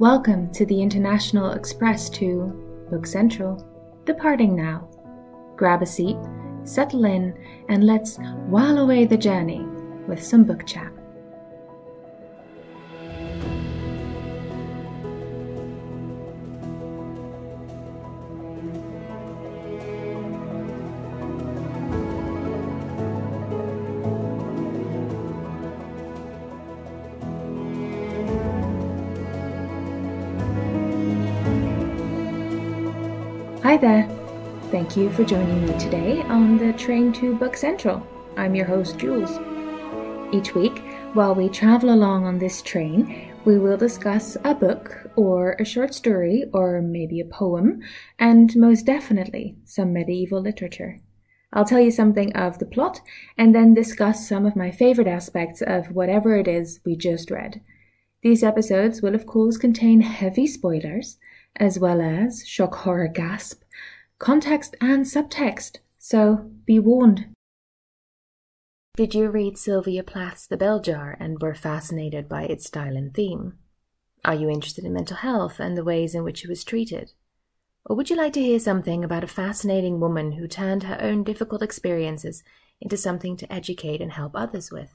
Welcome to the International Express to Book Central, departing now. Grab a seat, settle in, and let's while away the journey with some book chat. Hi there! Thank you for joining me today on the train to Book Central. I'm your host, Jules. Each week, while we travel along on this train, we will discuss a book, or a short story, or maybe a poem, and most definitely some medieval literature. I'll tell you something of the plot, and then discuss some of my favorite aspects of whatever it is we just read. These episodes will, of course, contain heavy spoilers, as well as shock, horror, gasp, context and subtext, so be warned. Did you read Sylvia Plath's The Bell Jar and were fascinated by its style and theme? Are you interested in mental health and the ways in which it was treated? Or would you like to hear something about a fascinating woman who turned her own difficult experiences into something to educate and help others with?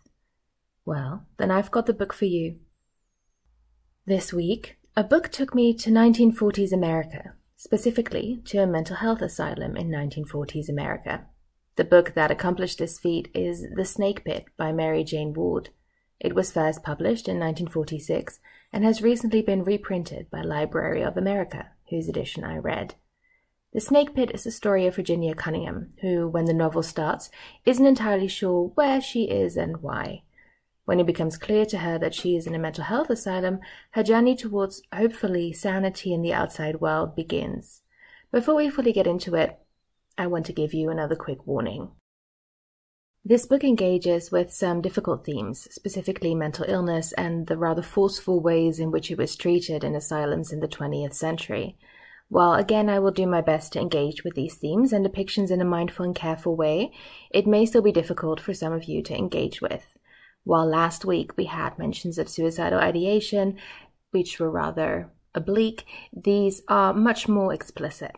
Well, then I've got the book for you. This week, a book took me to 1940s America, specifically to a mental health asylum in 1940s America. The book that accomplished this feat is The Snake Pit by Mary Jane Ward. It was first published in 1946 and has recently been reprinted by Library of America, whose edition I read. The Snake Pit is the story of Virginia Cunningham, who, when the novel starts, isn't entirely sure where she is and why. When it becomes clear to her that she is in a mental health asylum, her journey towards, hopefully, sanity in the outside world begins. Before we fully get into it, I want to give you another quick warning. This book engages with some difficult themes, specifically mental illness and the rather forceful ways in which it was treated in asylums in the 20th century. While again I will do my best to engage with these themes and depictions in a mindful and careful way, it may still be difficult for some of you to engage with. While last week we had mentions of suicidal ideation, which were rather oblique, these are much more explicit.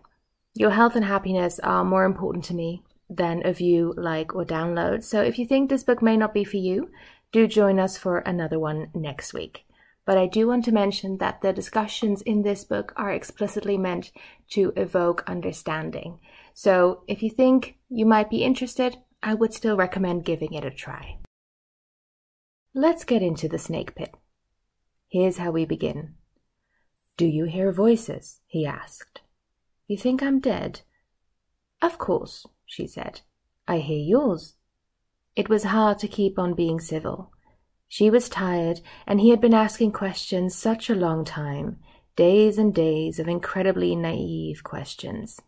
Your health and happiness are more important to me than a view, like, or download, so if you think this book may not be for you, do join us for another one next week. But I do want to mention that the discussions in this book are explicitly meant to evoke understanding. So if you think you might be interested, I would still recommend giving it a try. Let's get into the Snake Pit. Here's how we begin. "Do you hear voices?" he asked. "You think I'm dead?" "Of course," she said. "I hear yours." It was hard to keep on being civil. She was tired, and he had been asking questions such a long time, days and days of incredibly naive questions.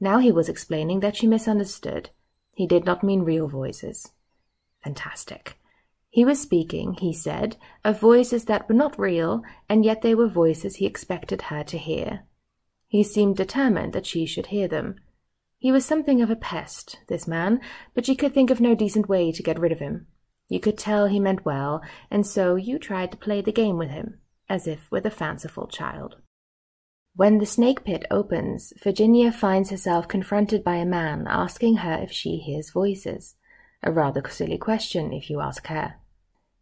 Now he was explaining that she misunderstood. He did not mean real voices. Fantastic. He was speaking, he said, of voices that were not real, and yet they were voices he expected her to hear. He seemed determined that she should hear them. He was something of a pest, this man, but she could think of no decent way to get rid of him. You could tell he meant well, and so you tried to play the game with him, as if with a fanciful child. When the Snake Pit opens, Virginia finds herself confronted by a man asking her if she hears voices. A rather silly question, if you ask her.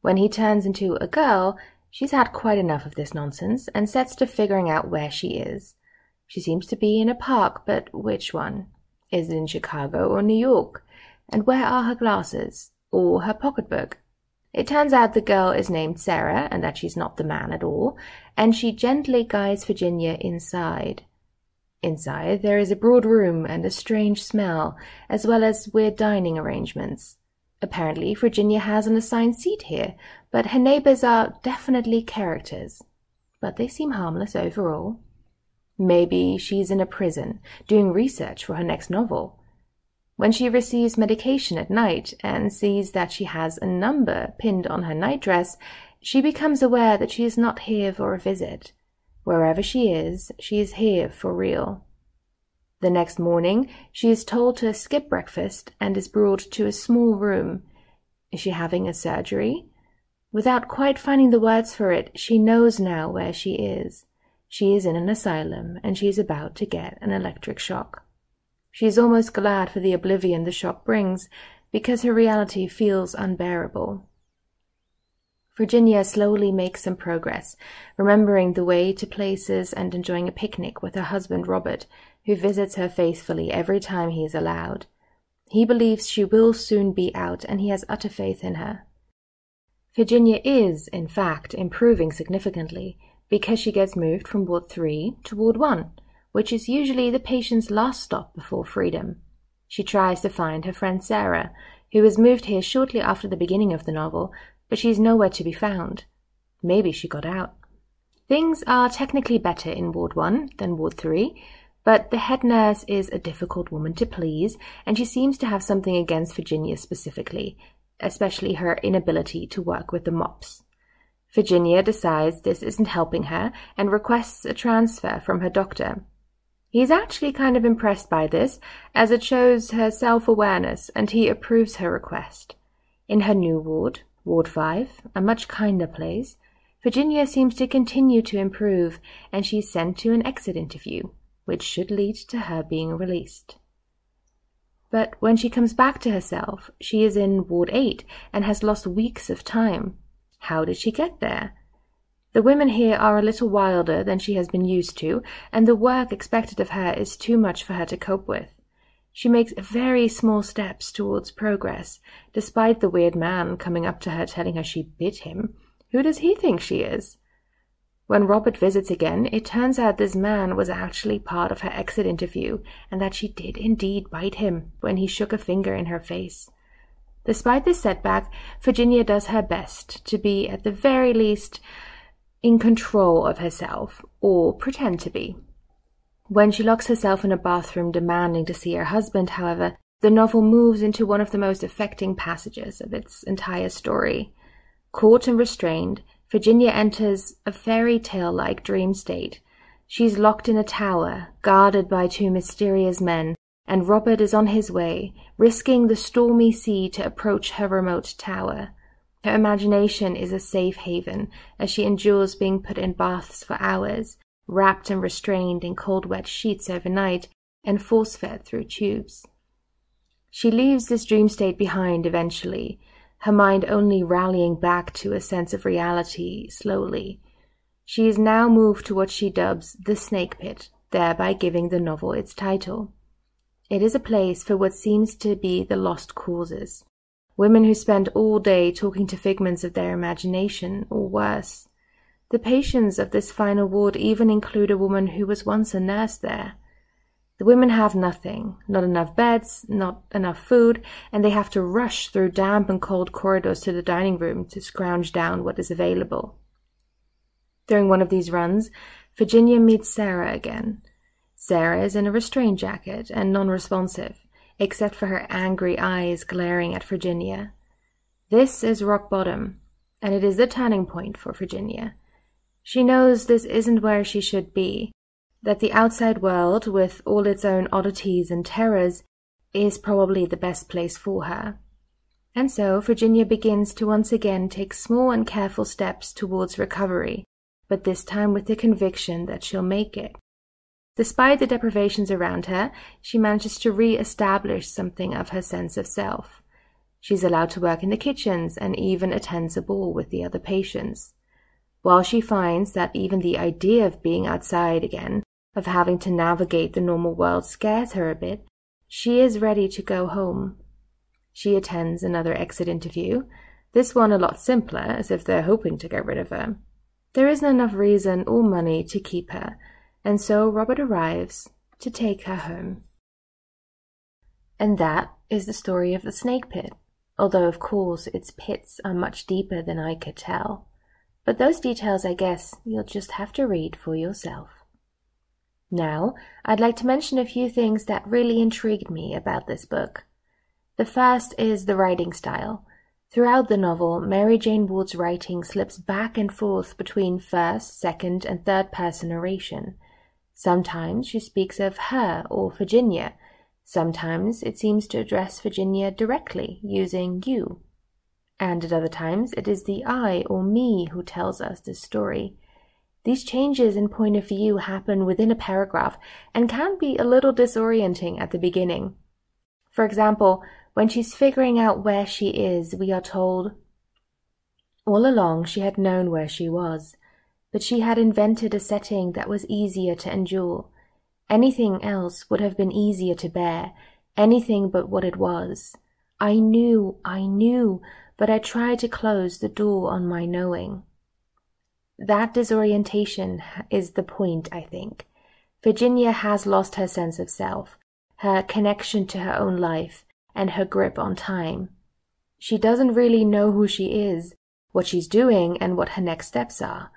When he turns into a girl, she's had quite enough of this nonsense and sets to figuring out where she is. She seems to be in a park, but which one? Is it in Chicago or New York? And where are her glasses? Or her pocketbook? It turns out the girl is named Sarah and that she's not the man at all, and she gently guides Virginia inside. Inside, there is a broad room and a strange smell, as well as weird dining arrangements. Apparently, Virginia has an assigned seat here, but her neighbors are definitely characters. But they seem harmless overall. Maybe she's in a prison, doing research for her next novel. When she receives medication at night and sees that she has a number pinned on her nightdress, she becomes aware that she is not here for a visit. Wherever she is here for real. The next morning, she is told to skip breakfast and is brought to a small room. Is she having a surgery? Without quite finding the words for it, she knows now where she is. She is in an asylum, and she is about to get an electric shock. She is almost glad for the oblivion the shock brings, because her reality feels unbearable. Virginia slowly makes some progress, remembering the way to places and enjoying a picnic with her husband Robert, who visits her faithfully every time he is allowed. He believes she will soon be out, and he has utter faith in her. Virginia is, in fact, improving significantly, because she gets moved from Ward 3 to Ward 1, which is usually the patient's last stop before freedom. She tries to find her friend Sarah, who was moved here shortly after the beginning of the novel, but she's nowhere to be found. Maybe she got out. Things are technically better in Ward 1 than Ward 3, but the head nurse is a difficult woman to please, and she seems to have something against Virginia specifically, especially her inability to work with the mops. Virginia decides this isn't helping her and requests a transfer from her doctor. He's actually kind of impressed by this, as it shows her self-awareness, and he approves her request. In her new ward, Ward 5, a much kinder place, Virginia seems to continue to improve, and she's sent to an exit interview, which should lead to her being released. But when she comes back to herself, she is in Ward 8 and has lost weeks of time. How did she get there? The women here are a little wilder than she has been used to, and the work expected of her is too much for her to cope with. She makes very small steps towards progress, despite the weird man coming up to her telling her she bit him. Who does he think she is? When Robert visits again, it turns out this man was actually part of her exit interview, and that she did indeed bite him when he shook a finger in her face. Despite this setback, Virginia does her best to be, at the very least, in control of herself, or pretend to be. When she locks herself in a bathroom demanding to see her husband, however, the novel moves into one of the most affecting passages of its entire story. Caught and restrained, Virginia enters a fairy tale-like dream state. She's locked in a tower, guarded by two mysterious men, and Robert is on his way, risking the stormy sea to approach her remote tower. Her imagination is a safe haven, as she endures being put in baths for hours, wrapped and restrained in cold wet sheets overnight, and force-fed through tubes. She leaves this dream state behind eventually, her mind only rallying back to a sense of reality slowly. She is now moved to what she dubs the Snake Pit, thereby giving the novel its title. It is a place for what seems to be the lost causes, women who spend all day talking to figments of their imagination, or worse. The patients of this final ward even include a woman who was once a nurse there. The women have nothing, not enough beds, not enough food, and they have to rush through damp and cold corridors to the dining room to scrounge down what is available. During one of these runs, Virginia meets Sarah again. Sarah is in a restraint jacket and non-responsive, except for her angry eyes glaring at Virginia. This is rock bottom, and it is the turning point for Virginia. She knows this isn't where she should be, that the outside world, with all its own oddities and terrors, is probably the best place for her. And so Virginia begins to once again take small and careful steps towards recovery, but this time with the conviction that she'll make it. Despite the deprivations around her, she manages to re-establish something of her sense of self. She's allowed to work in the kitchens and even attends a ball with the other patients. While she finds that even the idea of being outside again, of having to navigate the normal world, scares her a bit, she is ready to go home. She attends another exit interview, this one a lot simpler, as if they're hoping to get rid of her. There isn't enough reason or money to keep her, and so Robert arrives to take her home. And that is the story of the Snake Pit, although of course its pits are much deeper than I could tell. But those details, I guess, you'll just have to read for yourself. Now, I'd like to mention a few things that really intrigued me about this book. The first is the writing style. Throughout the novel, Mary Jane Ward's writing slips back and forth between first, second, and third-person narration. Sometimes she speaks of her or Virginia. Sometimes it seems to address Virginia directly, using you. And at other times, it is the I or me who tells us this story. These changes in point of view happen within a paragraph and can be a little disorienting at the beginning. For example, when she's figuring out where she is, we are told, "All along she had known where she was, but she had invented a setting that was easier to endure. Anything else would have been easier to bear, anything but what it was. I knew, but I tried to close the door on my knowing." That disorientation is the point, I think. Virginia has lost her sense of self, her connection to her own life, and her grip on time. She doesn't really know who she is, what she's doing, and what her next steps are.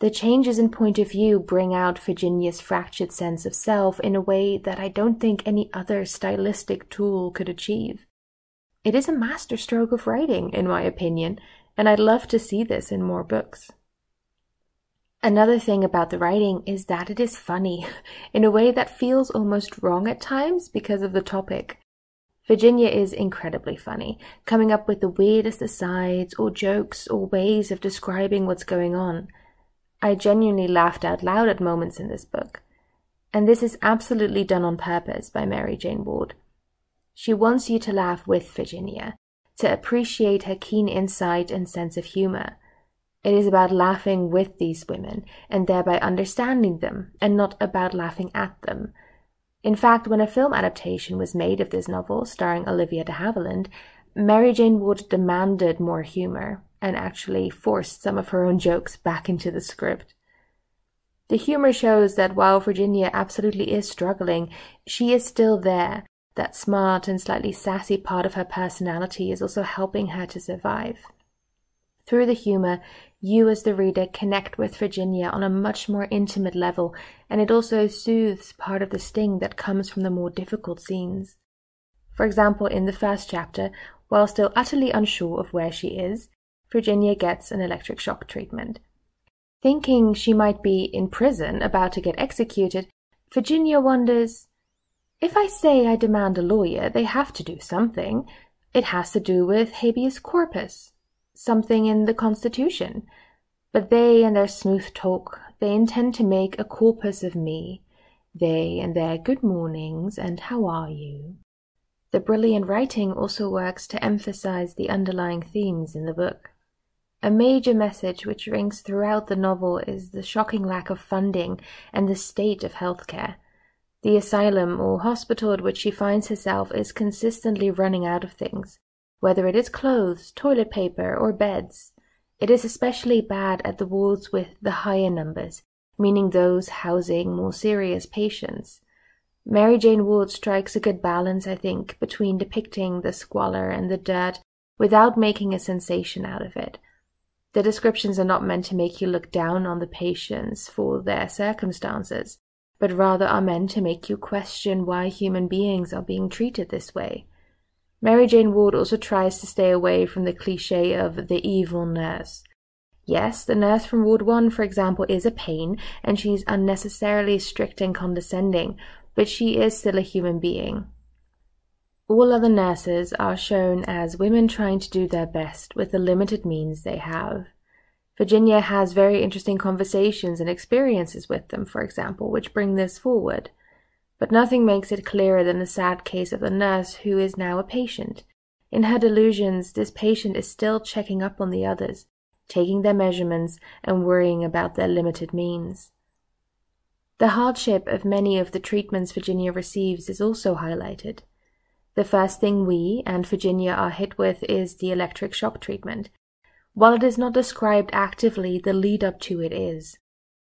The changes in point of view bring out Virginia's fractured sense of self in a way that I don't think any other stylistic tool could achieve. It is a masterstroke of writing, in my opinion, and I'd love to see this in more books. Another thing about the writing is that it is funny, in a way that feels almost wrong at times because of the topic. Virginia is incredibly funny, coming up with the weirdest asides or jokes or ways of describing what's going on. I genuinely laughed out loud at moments in this book, and this is absolutely done on purpose by Mary Jane Ward. She wants you to laugh with Virginia, to appreciate her keen insight and sense of humor. It is about laughing with these women, and thereby understanding them, and not about laughing at them. In fact, when a film adaptation was made of this novel, starring Olivia de Havilland, Mary Jane Ward demanded more humor, and actually forced some of her own jokes back into the script. The humor shows that while Virginia absolutely is struggling, she is still there. That smart and slightly sassy part of her personality is also helping her to survive. Through the humor, you as the reader connect with Virginia on a much more intimate level, and it also soothes part of the sting that comes from the more difficult scenes. For example, in the first chapter, while still utterly unsure of where she is, Virginia gets an electric shock treatment. Thinking she might be in prison, about to get executed, Virginia wonders, if I say I demand a lawyer, they have to do something. It has to do with habeas corpus, something in the Constitution. But they and their smooth talk, they intend to make a corpus of me. They and their good mornings and how are you. The brilliant writing also works to emphasize the underlying themes in the book. A major message which rings throughout the novel is the shocking lack of funding and the state of healthcare. The asylum or hospital at which she finds herself is consistently running out of things, whether it is clothes, toilet paper, or beds. It is especially bad at the wards with the higher numbers, meaning those housing more serious patients. Mary Jane Ward strikes a good balance, I think, between depicting the squalor and the dirt without making a sensation out of it. The descriptions are not meant to make you look down on the patients for their circumstances, but rather are meant to make you question why human beings are being treated this way. Mary Jane Ward also tries to stay away from the cliché of the evil nurse. Yes, the nurse from Ward 1, for example, is a pain, and she's unnecessarily strict and condescending, but she is still a human being. All other nurses are shown as women trying to do their best with the limited means they have. Virginia has very interesting conversations and experiences with them, for example, which bring this forward. But nothing makes it clearer than the sad case of the nurse who is now a patient. In her delusions, this patient is still checking up on the others, taking their measurements and worrying about their limited means. The hardship of many of the treatments Virginia receives is also highlighted. The first thing we and Virginia are hit with is the electric shock treatment. While it is not described actively, the lead-up to it is.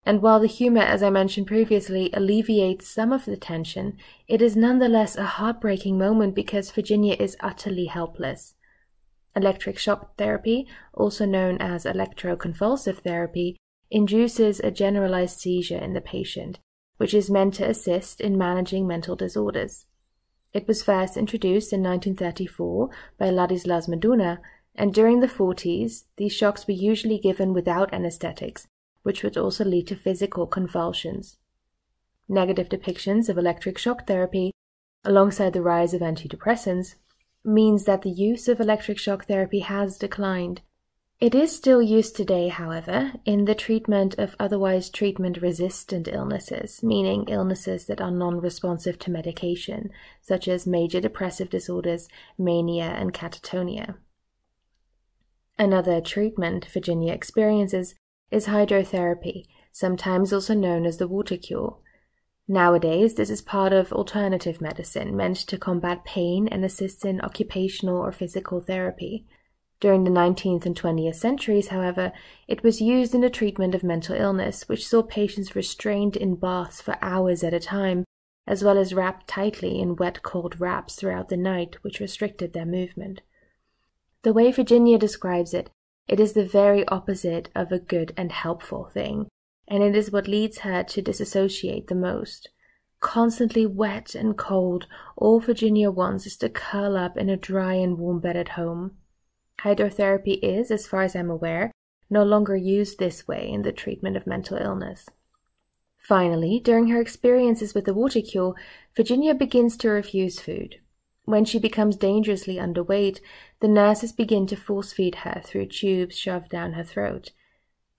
And while the humor, as I mentioned previously, alleviates some of the tension, it is nonetheless a heartbreaking moment because Virginia is utterly helpless. Electric shock therapy, also known as electroconvulsive therapy, induces a generalized seizure in the patient, which is meant to assist in managing mental disorders. It was first introduced in 1934 by Ladislas Meduna, and during the 40s, these shocks were usually given without anesthetics, which would also lead to physical convulsions. Negative depictions of electric shock therapy, alongside the rise of antidepressants, means that the use of electric shock therapy has declined. It is still used today, however, in the treatment of otherwise treatment-resistant illnesses, meaning illnesses that are non-responsive to medication, such as major depressive disorders, mania, and catatonia. Another treatment Virginia experiences is hydrotherapy, sometimes also known as the water cure. Nowadays, this is part of alternative medicine, meant to combat pain and assist in occupational or physical therapy. During the 19th and 20th centuries, however, it was used in the treatment of mental illness, which saw patients restrained in baths for hours at a time, as well as wrapped tightly in wet, cold wraps throughout the night, which restricted their movement. The way Virginia describes it, it is the very opposite of a good and helpful thing, and it is what leads her to disassociate the most. Constantly wet and cold, all Virginia wants is to curl up in a dry and warm bed at home. Hydrotherapy is, as far as I'm aware, no longer used this way in the treatment of mental illness. Finally, during her experiences with the water cure, Virginia begins to refuse food. When she becomes dangerously underweight, the nurses begin to force-feed her through tubes shoved down her throat.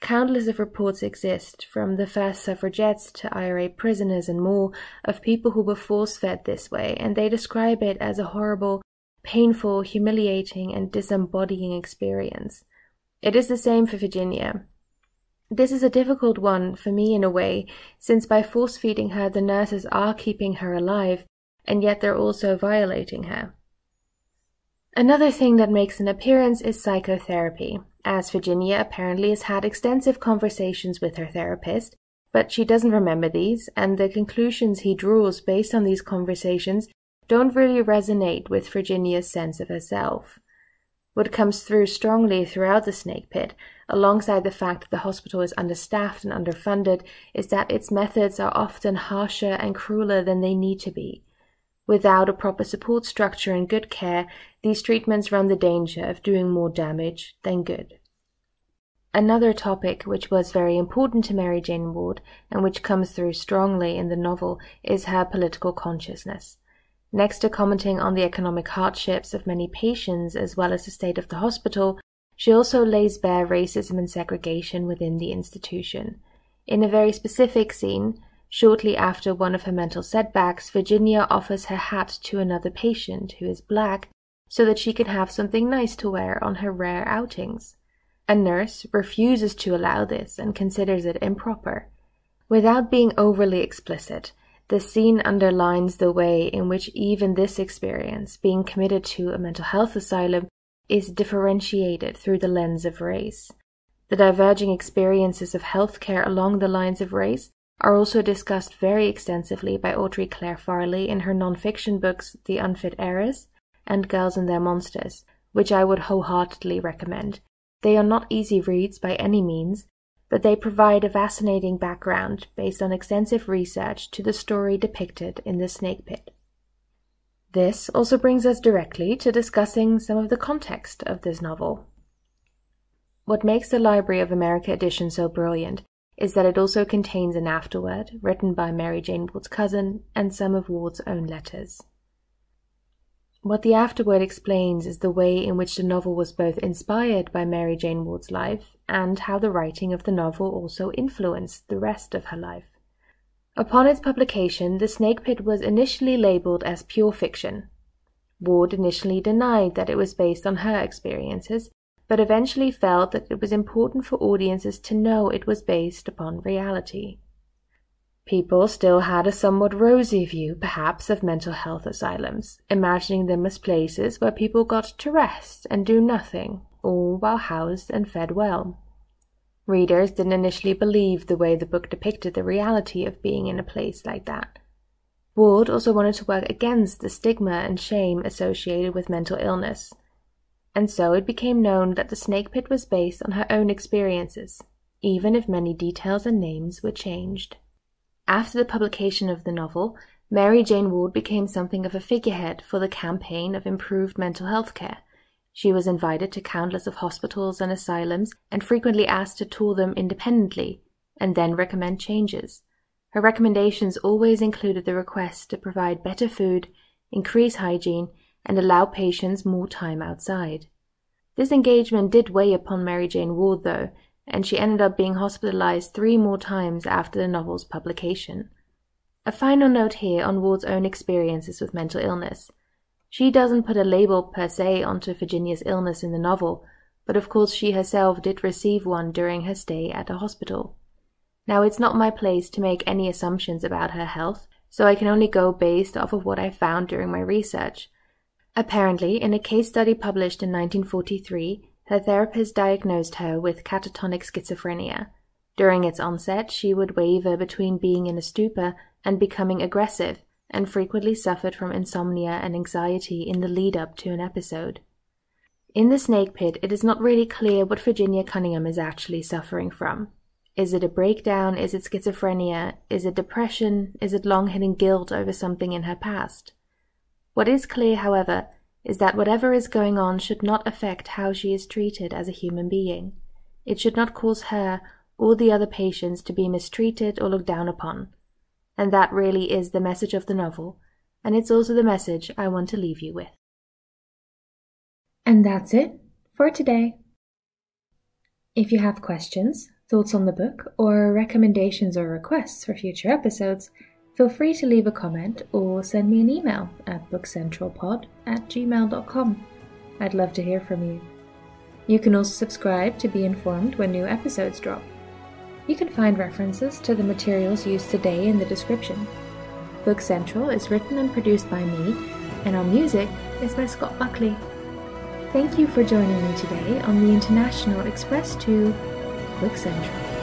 Countless of reports exist, from the first suffragettes to IRA prisoners and more, of people who were force-fed this way, and they describe it as a horrible, painful, humiliating, and disembodying experience. It is the same for Virginia. This is a difficult one for me in a way, since by force-feeding her, the nurses are keeping her alive, and yet they're also violating her. Another thing that makes an appearance is psychotherapy, as Virginia apparently has had extensive conversations with her therapist, but she doesn't remember these, and the conclusions he draws based on these conversations don't really resonate with Virginia's sense of herself. What comes through strongly throughout the Snake Pit, alongside the fact that the hospital is understaffed and underfunded, is that its methods are often harsher and crueler than they need to be. Without a proper support structure and good care, these treatments run the danger of doing more damage than good. Another topic which was very important to Mary Jane Ward, and which comes through strongly in the novel, is her political consciousness. Next to commenting on the economic hardships of many patients as well as the state of the hospital, she also lays bare racism and segregation within the institution. In a very specific scene, shortly after one of her mental setbacks, Virginia offers her hat to another patient who is black so that she can have something nice to wear on her rare outings. A nurse refuses to allow this and considers it improper. Without being overly explicit, the scene underlines the way in which even this experience, being committed to a mental health asylum, is differentiated through the lens of race. The diverging experiences of healthcare along the lines of race are also discussed very extensively by Audrey Clare Farley in her non-fiction books The Unfit Heiress and Girls and Their Monsters, which I would wholeheartedly recommend. They are not easy reads by any means, but they provide a fascinating background based on extensive research to the story depicted in The Snake Pit. This also brings us directly to discussing some of the context of this novel. What makes the Library of America edition so brilliant is that it also contains an afterword written by Mary Jane Ward's cousin and some of Ward's own letters. What the afterword explains is the way in which the novel was both inspired by Mary Jane Ward's life and how the writing of the novel also influenced the rest of her life. Upon its publication, The Snake Pit was initially labeled as pure fiction. Ward initially denied that it was based on her experiences, but eventually felt that it was important for audiences to know it was based upon reality. People still had a somewhat rosy view, perhaps, of mental health asylums, imagining them as places where people got to rest and do nothing, all while housed and fed well. Readers didn't initially believe the way the book depicted the reality of being in a place like that. Ward also wanted to work against the stigma and shame associated with mental illness, and so it became known that the Snake Pit was based on her own experiences, even if many details and names were changed. After the publication of the novel, Mary Jane Ward became something of a figurehead for the campaign of improved mental health care. She was invited to countless of hospitals and asylums and frequently asked to tour them independently and then recommend changes. Her recommendations always included the request to provide better food, increase hygiene, and allow patients more time outside. This engagement did weigh upon Mary Jane Ward, though, and she ended up being hospitalized 3 more times after the novel's publication. A final note here on Ward's own experiences with mental illness. She doesn't put a label per se onto Virginia's illness in the novel, but of course she herself did receive one during her stay at a hospital. Now, it's not my place to make any assumptions about her health, so I can only go based off of what I found during my research. Apparently, in a case study published in 1943, her therapist diagnosed her with catatonic schizophrenia. During its onset, she would waver between being in a stupor and becoming aggressive, and frequently suffered from insomnia and anxiety in the lead-up to an episode. In The Snake Pit, it is not really clear what Virginia Cunningham is actually suffering from. Is it a breakdown? Is it schizophrenia? Is it depression? Is it long-hidden guilt over something in her past? What is clear, however, is that whatever is going on should not affect how she is treated as a human being. It should not cause her or the other patients to be mistreated or looked down upon. And that really is the message of the novel, and it's also the message I want to leave you with. And that's it for today. If you have questions, thoughts on the book, or recommendations or requests for future episodes, feel free to leave a comment or send me an email at bookcentralpod@gmail.com. I'd love to hear from you. You can also subscribe to be informed when new episodes drop. You can find references to the materials used today in the description. Book Central is written and produced by me, and our music is by Scott Buckley. Thank you for joining me today on the International Express to Book Central.